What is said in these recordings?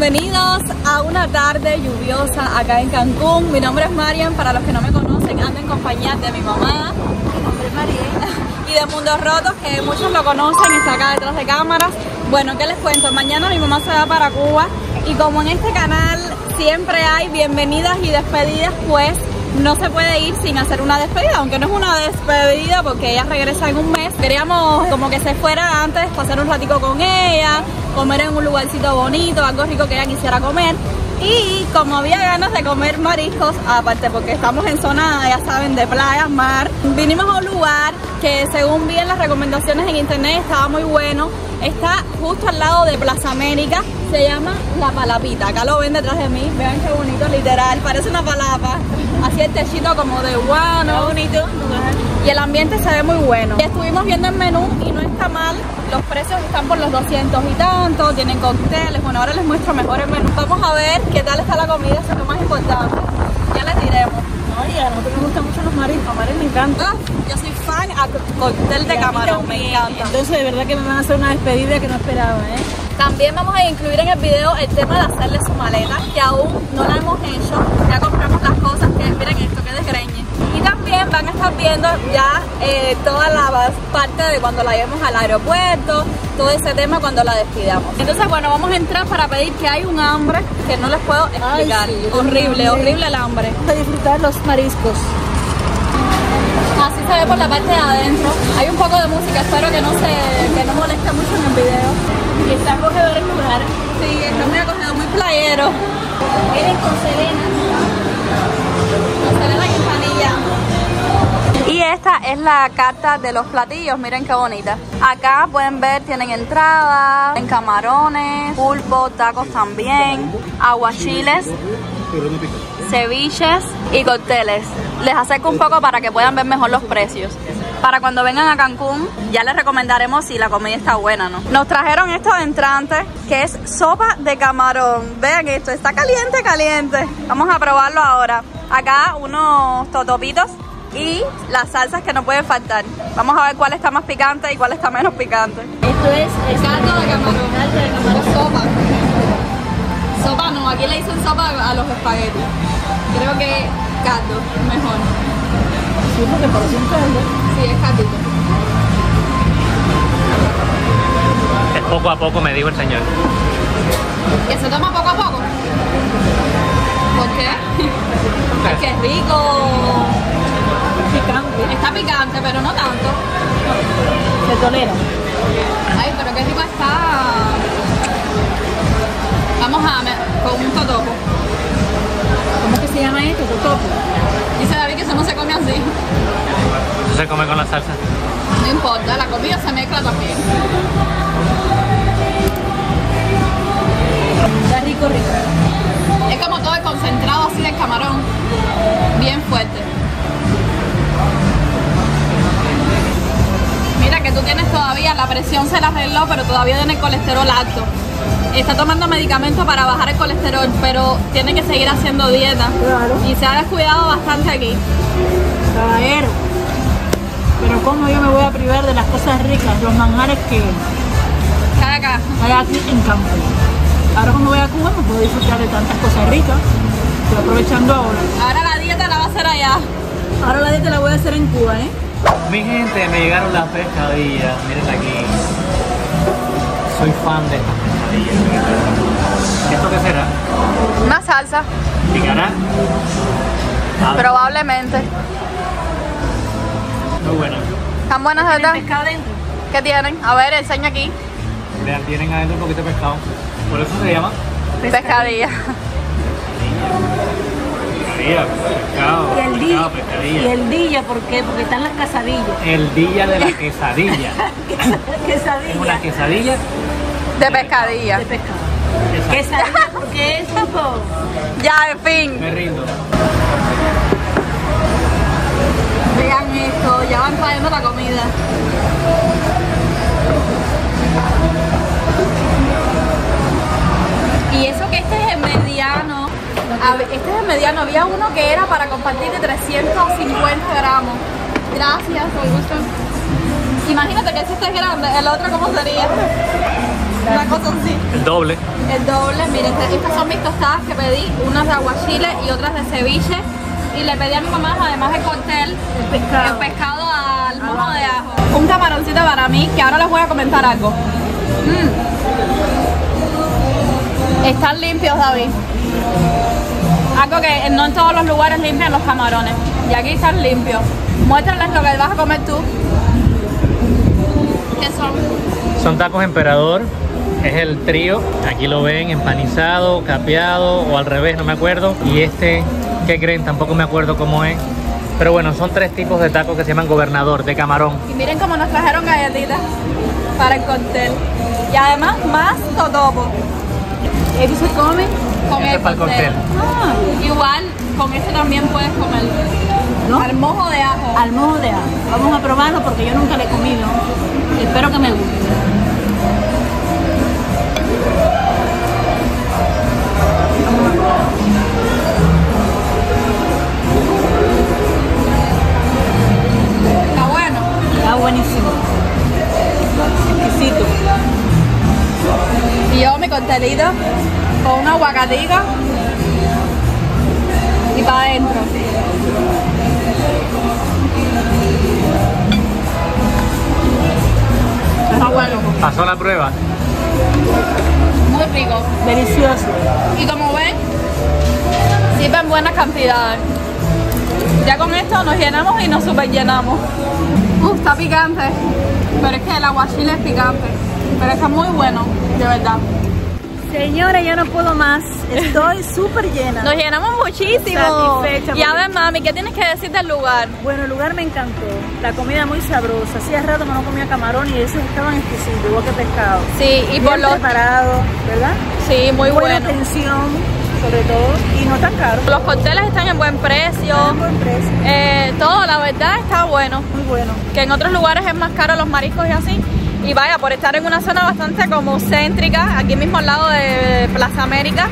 Bienvenidos a una tarde lluviosa acá en Cancún. Mi nombre es Marian, para los que no me conocen, ando en compañía de mi mamá. Mi nombre es Mariela. Y de Mundos Rotos, que muchos lo conocen, está acá detrás de cámaras. Bueno, ¿qué les cuento? Mañana mi mamá se va para Cuba y como en este canal siempre hay bienvenidas y despedidas, pues no se puede ir sin hacer una despedida, aunque no es una despedida porque ella regresa en un mes. Queríamos como que se fuera antes, pasar un ratico con ella, comer en un lugarcito bonito, algo rico que ella quisiera comer. Y como había ganas de comer mariscos, aparte porque estamos en zona, ya saben, de playa, mar, vinimos a un lugar que según vi en las recomendaciones en internet estaba muy bueno. Está justo al lado de Plaza América, se llama La Palapita. Acá lo ven detrás de mí, vean qué bonito, literal, parece una palapa. Así el techito como de guano, bonito. Y el ambiente se ve muy bueno. Y estuvimos viendo el menú y no está mal, los precios están por los 200 y tanto, tienen cócteles. Bueno, ahora les muestro mejor el menú. Vamos a ver qué tal está la comida, eso es lo más importante. Ya les diremos. Oye, a nosotros nos gustan mucho los mariscos, Maris me encanta. Yo soy fan a cóctel de camarón, me encanta. Entonces de verdad que me van a hacer una despedida que no esperaba, ¿eh? También vamos a incluir en el video el tema de hacerle su maleta, que aún no la hemos hecho. Ya compramos las cosas, que miren esto, que desgreñe. Y también van a estar viendo ya toda la parte de cuando la llevemos al aeropuerto, todo ese tema cuando la despidamos. Entonces bueno, vamos a entrar para pedir, que hay un hambre que no les puedo explicar. Ay, sí, horrible el hambre. Vamos a disfrutar los mariscos. Así se ve por la parte de adentro. Hay un poco de música, espero que no moleste mucho en el video. Y está acogedor el lugar. Sí, está muy acogedor, muy playero. Miren, con Selena y empanilla. Y esta es la carta de los platillos, miren qué bonita. Acá pueden ver, tienen entrada, en camarones, pulpo, tacos también, aguachiles, ceviches y cócteles. Les acerco un poco para que puedan ver mejor los precios. Para cuando vengan a Cancún ya les recomendaremos si la comida está buena, ¿no? Nos trajeron estos entrantes, que es sopa de camarón. Vean esto, está caliente, caliente. Vamos a probarlo ahora. Acá unos totopitos y las salsas que no pueden faltar. Vamos a ver cuál está más picante y cuál está menos picante. Esto es caldo de camarón, sopa. Sopa no, aquí le dicen sopa a los espaguetis. Creo que caldo, mejor. Sí, porque parece un caldo. Sí, es caldito. Es poco a poco, me dijo el señor. ¿Que se toma poco a poco? ¿Por qué? Porque es rico. Picante. Está picante, pero no tanto. Se tolera. Ay, pero qué rico está. Vamos a con un totopo. ¿Cómo es que se llama esto? Totopo. Dice David que eso no se come así. Eso se come con la salsa. No importa, la comida se mezcla también. Está rico, rico. Es como todo el concentrado así del camarón. Bien fuerte. Mira que tú tienes todavía, la presión se la arregló, pero todavía tiene el colesterol alto. Está tomando medicamentos para bajar el colesterol, pero tiene que seguir haciendo dieta. Claro. Y se ha descuidado bastante aquí. Caballero, pero ¿cómo yo me voy a privar de las cosas ricas, los manjares que hay aquí en Cancún? Ahora cuando voy a Cuba no puedo disfrutar de tantas cosas ricas. Estoy aprovechando ahora. Ahora la dieta la va a hacer allá. Ahora la dieta la voy a hacer en Cuba, ¿eh? Mi gente, me llegaron las pescadillas, miren aquí. Soy fan de estas pescadillas. ¿Esto qué será? Una salsa. ¿Picará? Probablemente. Muy buena. ¿Están buenas, verdad? ¿Tienen pescado adentro? ¿Qué tienen? A ver, enseña aquí. Vean, tienen adentro un poquito de pescado. Por eso se llama pescadilla. Pescado, y el día, ¿por qué? Porque están las quesadillas. El día de la quesadilla. Quesadilla. Es una quesadilla de pescadilla. De pescado. Quesadilla, ¿por qué es poco? Ya, en fin. Me rindo. Vean esto, ya van trayendo la comida. Y eso que este es el mediano. Este es el mediano, había uno que era para compartir de 350 gramos. Gracias, con gusto. Imagínate que este es grande, el otro ¿cómo sería? una cosa así. El doble. El doble, miren, estas son mis tostadas que pedí, unas de aguachile y otras de ceviche. Y le pedí a mi mamá, además de cóctel, el pescado al mojo de ajo. Un camaroncito para mí, que ahora les voy a comentar algo. Están limpios, David. Algo que no en todos los lugares limpian los camarones. Y aquí están limpios. Muéstrales lo que vas a comer tú. ¿Qué son? Son tacos emperador. Es el trío. Aquí lo ven empanizado, capeado o al revés, no me acuerdo. Y este, ¿qué creen? Tampoco me acuerdo cómo es. Pero bueno, son tres tipos de tacos que se llaman gobernador, de camarón. Y miren cómo nos trajeron galletitas para el cóctel. Y además más totopo. Eso se come con el cóctel. Ah, igual con eso también puedes comer, ¿no? Al mojo de ajo. Al mojo de ajo. Vamos a probarlo porque yo nunca le he comido. Espero que me guste. Está bueno. Está buenísimo. Exquisito. Y yo mi costelito con una aguacatita y para adentro. Está bueno. Pasó la prueba. Muy rico. Delicioso. Y como ven, sirven buenas cantidades. Ya con esto nos llenamos y nos super llenamos. Está picante. Pero es que el aguachile es picante. Pero está muy bueno, de verdad. Señora, ya no puedo más. Estoy súper llena. Nos llenamos muchísimo. Satisfecha. Y a ver, mami, ¿qué tienes que decir del lugar? Bueno, el lugar me encantó. La comida muy sabrosa. Hacía rato que no comía camarón y esos estaban exquisitos, igual que pescado. Sí, y bien por los preparados, ¿verdad? Sí, muy buena atención, sobre todo, y no tan caro. Los cócteles están en buen precio. Están en buen precio. Todo, la verdad, está bueno. Muy bueno. Que en otros lugares es más caro los mariscos y así. Y vaya, por estar en una zona bastante como céntrica, aquí mismo al lado de Plaza América,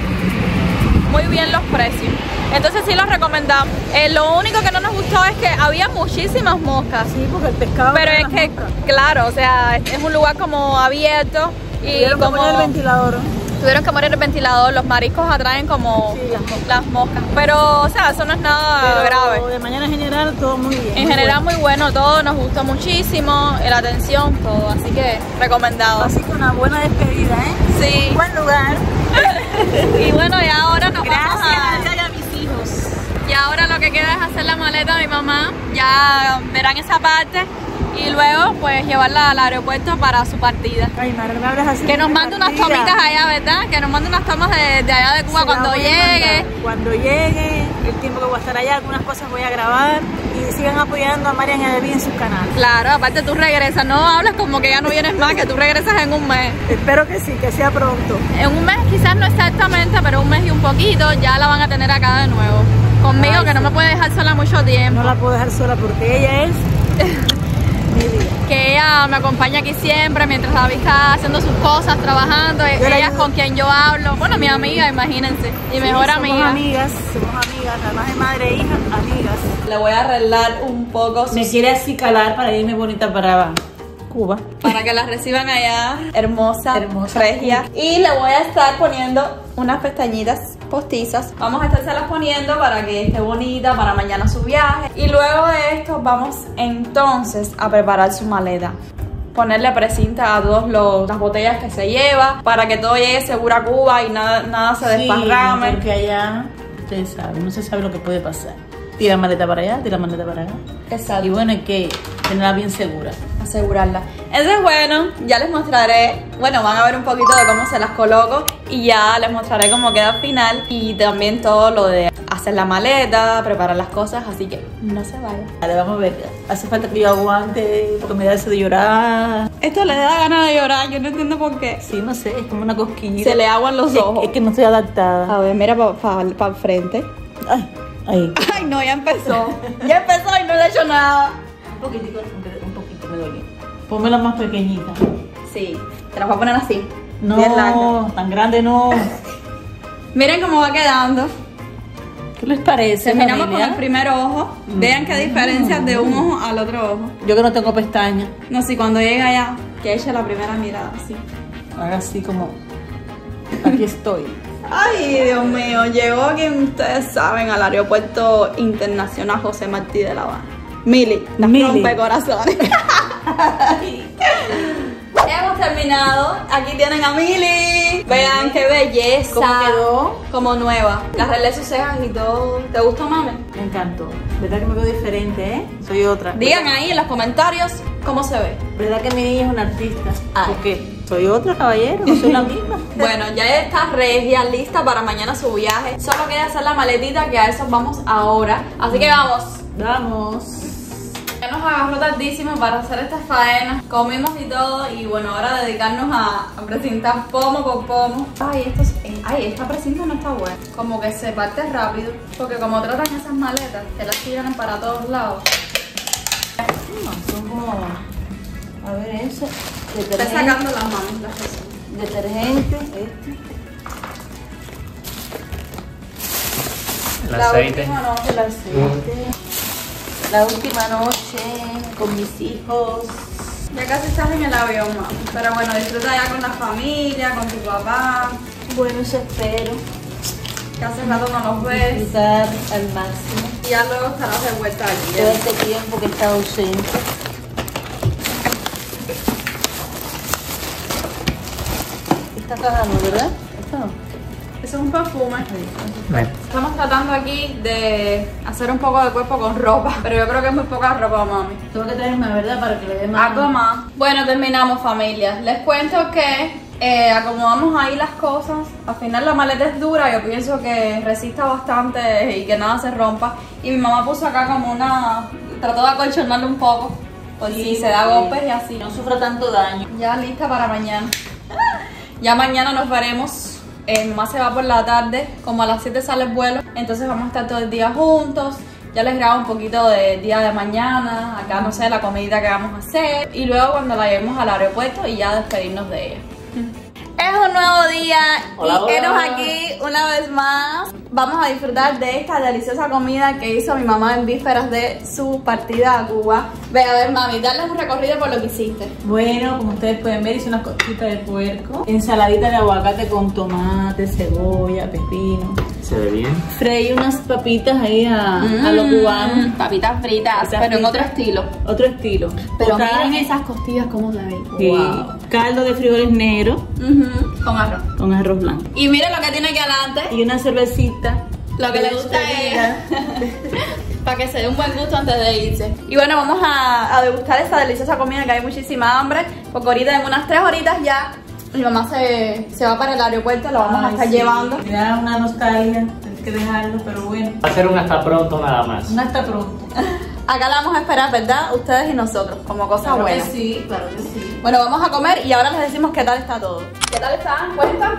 muy bien los precios. Entonces sí los recomendamos. Lo único que no nos gustó es que había muchísimas moscas. Sí, porque el pescado. Pero es que, claro, o sea, es un lugar como abierto y como poner el ventilador. Tuvieron que morir el ventilador, los mariscos atraen como sí, las moscas. Pero, o sea, eso no es nada grave. De mañana en general todo muy bien. En general muy bueno, todo nos gustó muchísimo, la atención, todo. Así que recomendado. Así que una buena despedida, ¿eh? Sí. Un buen lugar. Y bueno, y ahora nos vamos a mis hijos. Y ahora lo que queda es hacer la maleta a mi mamá. Ya verán esa parte. Y luego pues llevarla al aeropuerto para su partida. Ay, madre, me hablas así. Que nos mande unas tomitas allá, ¿verdad? Que nos mande unas tomas de allá de Cuba cuando llegue. Cuando llegue, el tiempo que voy a estar allá, algunas cosas voy a grabar. Y sigan apoyando a Marian y a David en sus canales. Claro, aparte tú regresas, no hablas como que ya no vienes más, que tú regresas en un mes. Espero que sí, que sea pronto. En un mes quizás no exactamente, pero un mes y un poquito ya la van a tener acá de nuevo. Conmigo, ay, que sí, no me puede dejar sola mucho tiempo. No la puedo dejar sola porque ella es... que ella me acompaña aquí siempre mientras David está haciendo sus cosas, trabajando. Ella es con quien yo hablo. Bueno, mi amiga, imagínense. Mi mejor amiga. Somos amigas, además de madre e hija, amigas. Le voy a arreglar un poco. Me quiere acicalar para irme bonita para Cuba. Para que las reciban allá. Hermosa, hermosa, regia. Y le voy a estar poniendo unas pestañitas postizas. Vamos a estárselas poniendo para que esté bonita para mañana su viaje. Y luego de esto vamos entonces a preparar su maleta. Ponerle precinta a todas las botellas que se lleva para que todo llegue seguro a Cuba y nada se desparrame. Porque allá, ustedes saben, no se sabe lo que puede pasar. Tira maleta para allá, tira maleta para acá. Exacto. Y bueno, hay que tenerla bien segura. Asegurarla. Entonces bueno, ya les mostraré, bueno, van a ver un poquito de cómo se las coloco y ya les mostraré cómo queda al final y también todo lo de hacer la maleta, preparar las cosas, así que no se vayan. Vale, vamos a ver, hace falta que yo aguante porque me da eso de llorar. Esto les da ganas de llorar, yo no entiendo por qué. Sí, no sé, es como una cosquillita. Se le aguan los ojos. Es que no estoy adaptada. A ver, mira para el frente. Ay, ay. Ay, no, ya empezó. Ya empezó y no le he hecho nada. Un poquitico, un poquito me duele. Pónmela más pequeñita. Sí, te la voy a poner así. No, bien larga. Tan grande no. Miren cómo va quedando. ¿Qué les parece? Terminamos familia con el primer ojo. Vean qué diferencia de un ojo al otro ojo. Yo que no tengo pestañas. No, si cuando llega allá, que eche la primera mirada así. Haga así como, aquí estoy. Ay, Dios mío, llegó quien ustedes saben al Aeropuerto Internacional José Martí de La Habana. Mili, las rompe corazones. Hemos terminado. Aquí tienen a Mili. Vean qué belleza. ¿Cómo quedó? Como nueva. La arreglé sus cejas y todo. ¿Te gustó, mami? Me encantó. ¿Verdad que me veo diferente, eh? Soy otra. Digan ahí en los comentarios cómo se ve. ¿Verdad que mi niña es una artista? Ay. ¿Por qué? Soy otra, caballero, no soy la misma. Bueno, ya está regia, lista para mañana su viaje. Solo queda hacer la maletita, que a eso vamos ahora. Así que vamos. Vamos. Ya nos agarró tardísimo para hacer estas faenas. Comimos y todo, y bueno, ahora dedicarnos a precintar pomo por pomo. Ay, esta precinta no está buena. Como que se parte rápido, porque como tratan esas maletas, que las tiran para todos lados. No, son como... A ver, eso. Estoy sacando las manos, las cosas. Detergente, este. El aceite. La última noche con mis hijos. Ya casi estás en el avión, mamá. Pero bueno, disfruta ya con la familia, con tu papá. Bueno, eso espero. Que hace rato no los ves. Disfrutar al máximo. Y ya luego estarás de vuelta aquí. Todo este tiempo que he estado ausente. Está cagando, ¿verdad? Está. Es un perfume. Bien. Estamos tratando aquí de hacer un poco de cuerpo con ropa, pero yo creo que es muy poca ropa, mami. Tengo que tener más, ¿verdad? Para que le dé más. Algo más. Bueno, terminamos, familia. Les cuento que acomodamos ahí las cosas. Al final la maleta es dura, yo pienso que resista bastante y que nada se rompa. Y mi mamá puso acá como una... Trató de acolchonarle un poco, por si se da golpes y así. No sufra tanto daño. Ya lista para mañana. Ya mañana nos veremos, mamá se va por la tarde, como a las 7 sale el vuelo, entonces vamos a estar todo el día juntos. Ya les grabo un poquito del día de mañana, acá no sé, la comidita que vamos a hacer. Y luego cuando la llevemos al aeropuerto y ya despedirnos de ella. Es un nuevo día, hola, y eros aquí una vez más. Vamos a disfrutar de esta deliciosa comida que hizo mi mamá en vísperas de su partida a Cuba. Ve, a ver, mami, darles un recorrido por lo que hiciste. Bueno, como ustedes pueden ver, hice unas costillitas de puerco, ensaladita de aguacate con tomate, cebolla, pepino. ¿Se ve bien? Freí unas papitas ahí a lo cubano. Papitas fritas, pero en otro estilo. Otro estilo. Pero miren esas costillas como se ven. Sí. Wow. Caldo de frijoles negros. Con arroz. Con arroz blanco. Y miren lo que tiene aquí adelante. Y una cervecita. Lo que le gusta a ella. Para que se dé un buen gusto antes de irse. Y bueno, vamos a degustar esa deliciosa comida, que hay muchísima hambre. Porque ahorita en unas 3 horitas ya... Mi mamá se va para el aeropuerto, lo vamos a estar llevando. Me da una nostalgia, hay que dejarlo, pero bueno. Va a ser un hasta pronto nada más. Un hasta pronto. Acá la vamos a esperar, ¿verdad? Ustedes y nosotros, como cosa claro buena. Sí, claro que sí. Bueno, vamos a comer y ahora les decimos qué tal está todo. ¿Qué tal está? ¿Cuenta?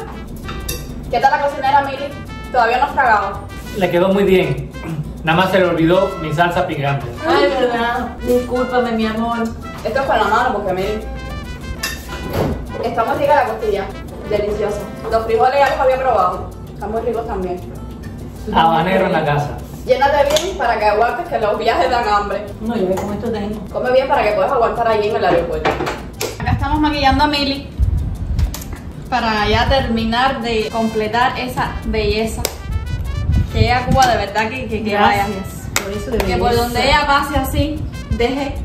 ¿Qué tal la cocinera, Mili? Todavía no fragaba. Le quedó muy bien. Nada más se le olvidó mi salsa picante. Ay, verdad. Discúlpame, mi amor. Esto es con la mano, porque Mili... Está muy rica la costilla, deliciosa. Los frijoles ya los había probado, están muy ricos también. Habanero en la casa. Llénate bien para que aguantes, que los viajes dan hambre. No, yo con esto tengo. Come bien para que puedas aguantar allí en el aeropuerto. Acá estamos maquillando a Mili para ya terminar de completar esa belleza. Que ella Cuba de verdad que vaya. Por eso que por donde ella pase así, deje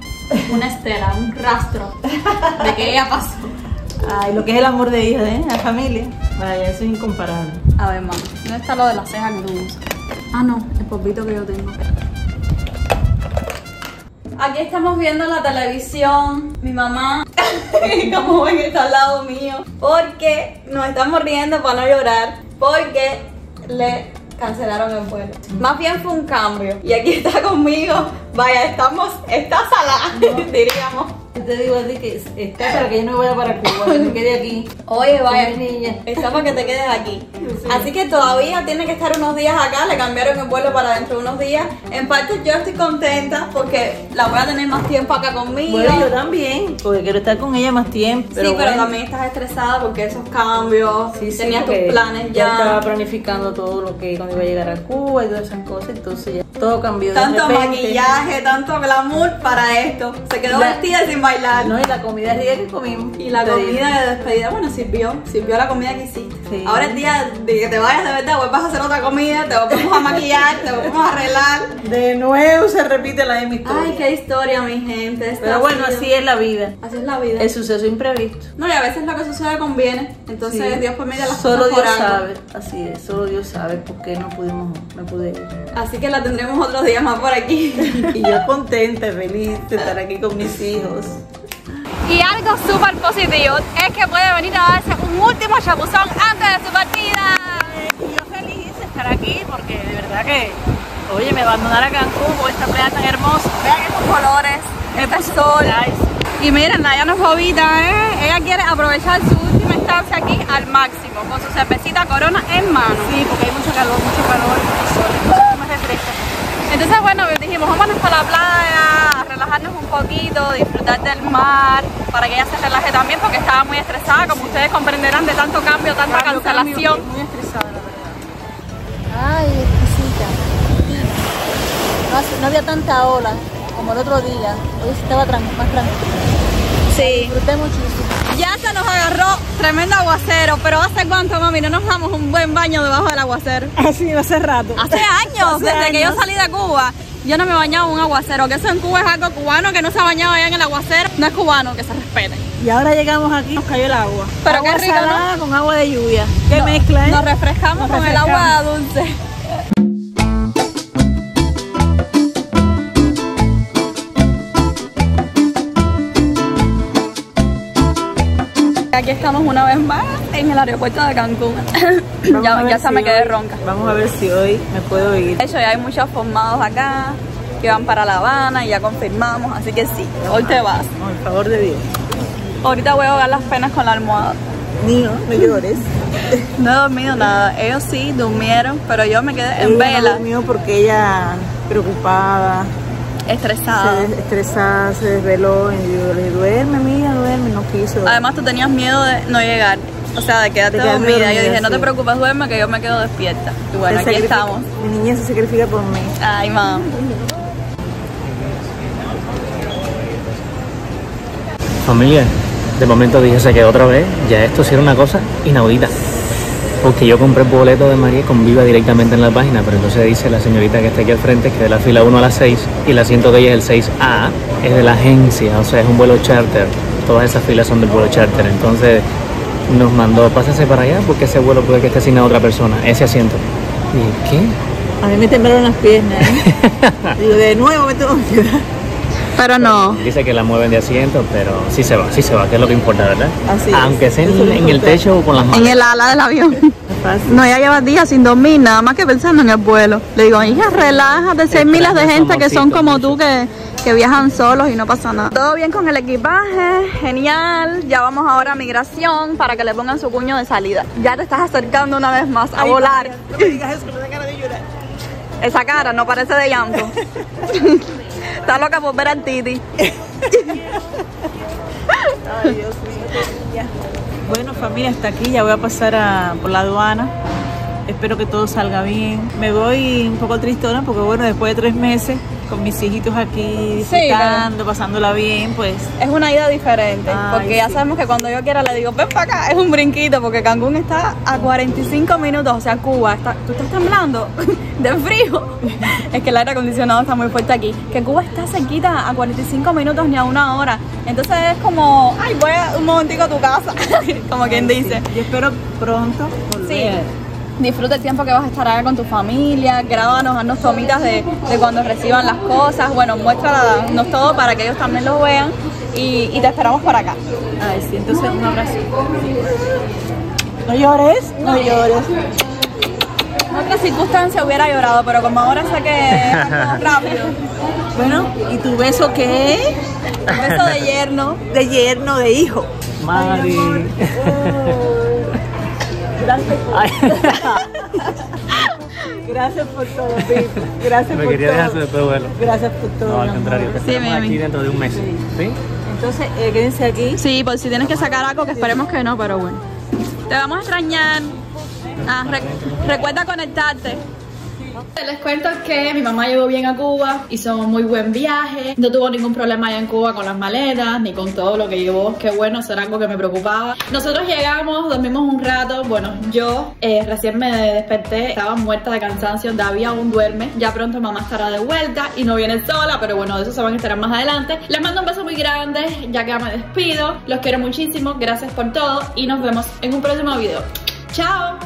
una estela, un rastro de que ella pasó. Ay, lo que es el amor de hija, ¿eh? La familia. Vaya, eso es incomparable. A ver, mamá, ¿dónde está lo de las cejas que tú usas? Ah, no, el polvito que yo tengo. Aquí estamos viendo la televisión. Mi mamá, como ven, está al lado mío. Porque nos estamos riendo para no llorar. Porque le cancelaron el vuelo. Más bien fue un cambio. Y aquí está conmigo. Vaya, está salada, no. Diríamos. Te digo así que está para que yo no vaya para Cuba, que me quede aquí. Oye, vaya, niña. Está para que te quedes aquí. Sí. Así que todavía tiene que estar unos días acá. Le cambiaron el vuelo para dentro de unos días. En parte yo estoy contenta porque la voy a tener más tiempo acá conmigo. Bueno, yo también, porque quiero estar con ella más tiempo. Pero sí, bueno. Pero también estás estresada porque esos cambios. Sí, tenías tus planes ya. Yo estaba planificando todo lo que cuando iba a llegar a Cuba y todas esas cosas. Entonces ya todo cambió. Tanto maquillaje, tanto glamour para esto. Se quedó vestida sin bailar. No, y la comida rica que comimos. Y la comida de despedida, bueno, sirvió la comida que hiciste. Sí. Ahora es día de que te vayas de verdad, vuelvas a hacer otra comida, te volvemos a maquillar, te volvemos a arreglar. De nuevo se repite la de mi historia. Ay, qué historia, mi gente. Pero bueno, así es la vida. Así es la vida. El suceso imprevisto. No, y a veces lo que sucede conviene. Entonces sí. Dios permite las cosas por algo. Solo Dios sabe, así es, solo Dios sabe por qué no pude ir. Así que la tendremos otros días más por aquí. Y yo contenta, feliz de estar aquí con mis hijos. Y algo súper positivo es que puede venir a darse un último chapuzón antes de su partida. Yo feliz de estar aquí porque de verdad que, oye, me abandonar a Cancún por esta playa tan hermosa. Vean estos colores, este sol. Y miren, Naya no es jovita, ¿eh? Ella quiere aprovechar su última estancia aquí al máximo, con su cervecita Corona en mano. Sí, porque hay mucho calor, mucho sol. Entonces bueno, dijimos vámonos para la playa a relajarnos un poquito, disfrutar del mar, para que ella se relaje también porque estaba muy estresada, como ustedes comprenderán, de tanto cambio, tanta cancelación. Muy estresada, la verdad. Ay, exquisita. No había tanta ola como el otro día, hoy estaba más tranquila. Sí. Disfruté muchísimo. Ya se nos agarró tremendo aguacero, pero ¿hace cuánto, mami, no nos damos un buen baño debajo del aguacero? Así, hace rato. Hace años, desde que yo salí de Cuba, yo no me bañaba un aguacero, que eso en Cuba es algo cubano, que no se ha bañado allá en el aguacero, no es cubano, que se respete. Y ahora llegamos aquí, nos cayó el agua. Pero agua qué rico, salada, ¿no? Con agua de lluvia. Qué mezcla, ¿eh? Nos refrescamos con el agua dulce. Aquí estamos una vez más en el aeropuerto de Cancún. ya se me quedé ronca. Vamos a ver si hoy me puedo ir. De hecho ya hay muchos formados acá que van para La Habana y ya confirmamos, así que sí, hoy te vas. Por favor de Dios. Ahorita voy a ahogar las penas con la almohada. Niño, no llores. No he dormido nada, ellos sí durmieron, pero yo me quedé en vela. No durmió porque ella preocupada. Estresada, se desveló y yo le dije, duerme mía, duerme, no quiso. Además tú tenías miedo de no llegar, o sea, de quedarte dormida. Yo dije, no te preocupes, duerme que yo me quedo despierta. Y bueno, aquí estamos. Mi niña se sacrifica por mí. Ay, mamá. Familia, de momento dije que otra vez, ya esto sí era una cosa inaudita. Porque yo compré el boleto de María con Viva directamente en la página, pero entonces dice la señorita que está aquí al frente que de la fila 1 a la 6 y el asiento de ella es el 6A, es de la agencia, o sea, es un vuelo charter. Todas esas filas son del vuelo charter, entonces nos mandó, pásense para allá porque ese vuelo puede que esté asignado a otra persona, ese asiento. ¿Y qué? A mí me temblaron las piernas, ¿eh? Digo, de nuevo me tengo que quedar. Pero no. Dice que la mueven de asiento, pero sí se va, que es lo que importa, ¿verdad? Así es. Aunque sea en el techo o con las manos. En el ala del avión. No, ya llevas días sin dormir, nada más que pensando en el vuelo. Le digo, hija, relájate, si hay miles de gente que son como tú que viajan solos y no pasa nada. Todo bien con el equipaje, genial. Ya vamos ahora a migración para que le pongan su cuño de salida. Ya te estás acercando una vez más a volar. María, no me digas eso, con esa cara de llorar. Esa cara no parece de llanto. Está loca por ver al Titi. Ay, Dios mío. Bueno, familia, hasta aquí. Ya voy a pasar por la aduana. Espero que todo salga bien. Me voy un poco tristona porque, bueno, después de 3 meses con mis hijitos aquí visitando, sí, pasándola bien, pues... Es una ida diferente. Ay, porque ya sabemos que cuando yo quiera le digo, ven para acá, es un brinquito porque Cancún está a 45 minutos, o sea, Cuba está... ¿Tú estás temblando? De frío. Es que el aire acondicionado está muy fuerte aquí. Que Cuba está cerquita a 45 minutos ni a 1 hora. Entonces es como, ay, voy un momentico a tu casa. Como quien dice. Sí. Yo espero pronto volver. Sí. Disfruta el tiempo que vas a estar allá con tu familia, grábanos, haznos tomitas de cuando reciban las cosas, bueno, muéstranos todo para que ellos también lo vean y te esperamos por acá. Ay, sí, entonces un abrazo. No llores, no llores. En otra circunstancia hubiera llorado, pero como ahora sé que es algo rápido. Bueno, ¿y tu beso qué? Tu beso de yerno. De yerno, de hijo. Mari. Gracias por todo, baby. Gracias por todo. Me quería dejar después de vuelo. Gracias por todo. No, al contrario, te esperamos aquí dentro de un mes. ¿Sí? Entonces, quédense aquí. Sí, por si tienes que sacar algo, que esperemos que no, pero bueno. Te vamos a extrañar. Recuerda conectarte. Les cuento que mi mamá llegó bien a Cuba, hizo un muy buen viaje, no tuvo ningún problema allá en Cuba con las maletas, ni con todo lo que llevó, que bueno, eso era algo que me preocupaba. Nosotros llegamos, dormimos un rato, bueno, yo recién me desperté, estaba muerta de cansancio, David aún duerme, ya pronto mamá estará de vuelta y no viene sola, pero bueno, de eso se van a enterar más adelante. Les mando un beso muy grande, ya que me despido, los quiero muchísimo, gracias por todo y nos vemos en un próximo video. ¡Chao!